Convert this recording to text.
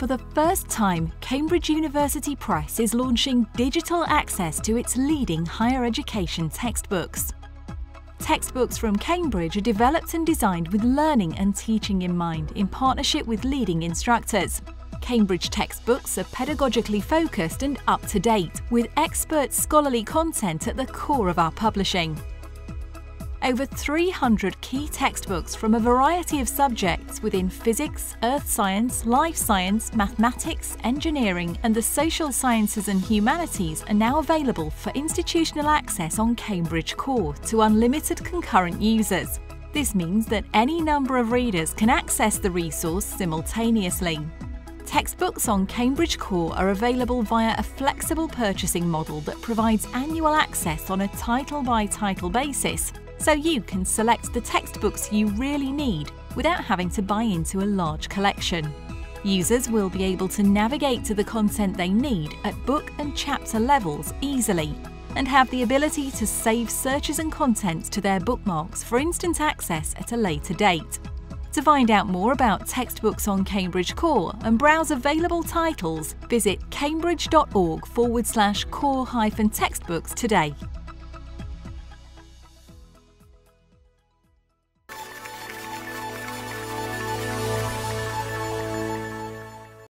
for the first time, Cambridge University Press is launching digital access to its leading higher education textbooks. Textbooks from Cambridge are developed and designed with learning and teaching in mind, in partnership with leading instructors. Cambridge textbooks are pedagogically focused and up-to-date, with expert scholarly content at the core of our publishing. Over 300 key textbooks from a variety of subjects within physics, earth science, life science, mathematics, engineering, and the social sciences and humanities are now available for institutional access on Cambridge Core to unlimited concurrent users. This means that any number of readers can access the resource simultaneously. Textbooks on Cambridge Core are available via a flexible purchasing model that provides annual access on a title-by-title basis, so you can select the textbooks you really need without having to buy into a large collection. Users will be able to navigate to the content they need at book and chapter levels easily, and have the ability to save searches and contents to their bookmarks for instant access at a later date. To find out more about textbooks on Cambridge Core and browse available titles, visit cambridge.org/core-textbooks today.